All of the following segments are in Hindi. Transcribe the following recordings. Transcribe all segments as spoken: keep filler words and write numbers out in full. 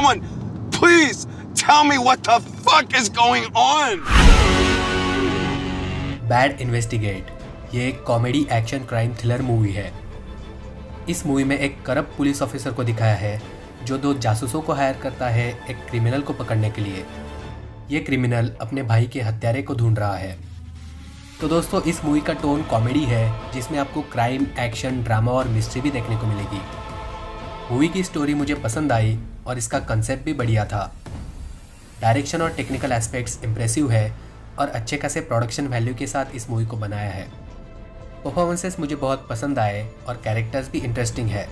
Someone, please tell me what the fuck is going on? Bad Investigate ये एक comedy action crime thriller movie है। इस मूवी में एक करप्ट पुलिस ऑफिसर को दिखाया है जो दो जासूसों को हायर करता है एक क्रिमिनल को पकड़ने के लिए। ये क्रिमिनल अपने भाई के हत्यारे को ढूंढ रहा है। तो दोस्तों, इस मूवी का टोन कॉमेडी है जिसमें आपको क्राइम, एक्शन, ड्रामा और मिस्ट्री भी देखने को मिलेगी। मूवी की स्टोरी मुझे पसंद आई और इसका कंसेप्ट भी बढ़िया था। डायरेक्शन और टेक्निकल एस्पेक्ट्स इम्प्रेसिव है और अच्छे खासे प्रोडक्शन वैल्यू के साथ इस मूवी को बनाया है। परफॉर्मेंसेस मुझे बहुत पसंद आए और कैरेक्टर्स भी इंटरेस्टिंग है।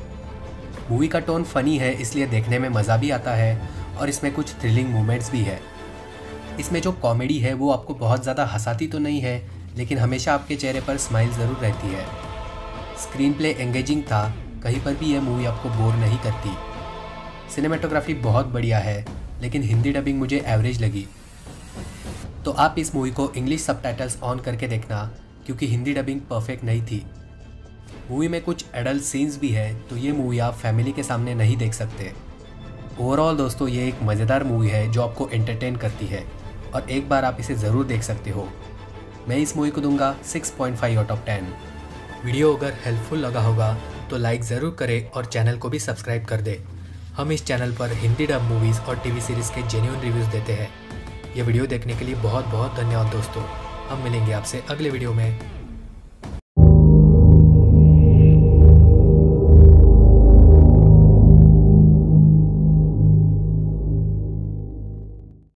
मूवी का टोन फनी है इसलिए देखने में मज़ा भी आता है और इसमें कुछ थ्रिलिंग मोमेंट्स भी है। इसमें जो कॉमेडी है वो आपको बहुत ज़्यादा हंसाती तो नहीं है, लेकिन हमेशा आपके चेहरे पर स्माइल ज़रूर रहती है। स्क्रीन प्ले एंगेजिंग था, कहीं पर भी यह मूवी आपको बोर नहीं करती। सिनेमेटोग्राफी बहुत बढ़िया है, लेकिन हिंदी डबिंग मुझे एवरेज लगी। तो आप इस मूवी को इंग्लिश सबटाइटल्स ऑन करके देखना क्योंकि हिंदी डबिंग परफेक्ट नहीं थी। मूवी में कुछ एडल्ट सीन्स भी है, तो ये मूवी आप फैमिली के सामने नहीं देख सकते। ओवरऑल दोस्तों, ये एक मज़ेदार मूवी है जो आपको एंटरटेन करती है और एक बार आप इसे ज़रूर देख सकते हो। मैं इस मूवी को दूंगा six point five out of ten. Video अगर हेल्पफुल लगा होगा तो लाइक ज़रूर करें और चैनल को भी सब्सक्राइब कर दें। हम इस चैनल पर हिंदी डब मूवीज़ और टीवी सीरीज़ के जेन्युइन रिव्यूज़ देते हैं। यह वीडियो देखने के लिए बहुत बहुत धन्यवाद दोस्तों। हम मिलेंगे आपसे अगले वीडियो में।